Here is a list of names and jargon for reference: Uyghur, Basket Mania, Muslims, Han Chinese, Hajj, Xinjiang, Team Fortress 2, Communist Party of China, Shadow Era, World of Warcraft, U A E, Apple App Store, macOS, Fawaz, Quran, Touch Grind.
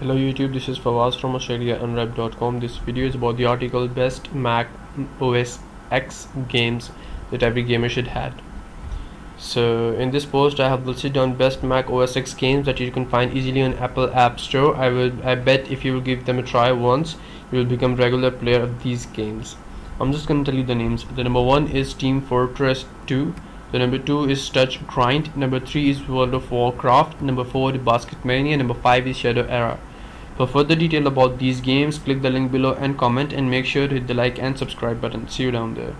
Hello YouTube, this is Fawaz from AustraliaUnwrapped.com. This video is about the article Best Mac OS X Games that Every Gamer Should Have. So in this post I have listed down best Mac OS X games that you can find easily on Apple App Store. I bet if you will give them a try once, you will become regular player of these games. I'm just going to tell you the names. The number 1 is Team Fortress 2. The number 2 is Touch Grind. Number 3 is World of Warcraft. Number 4 is Basket Mania. Number 5 is Shadow Era. For further detail about these games, click the link below and comment, and make sure to hit the like and subscribe button. See you down there.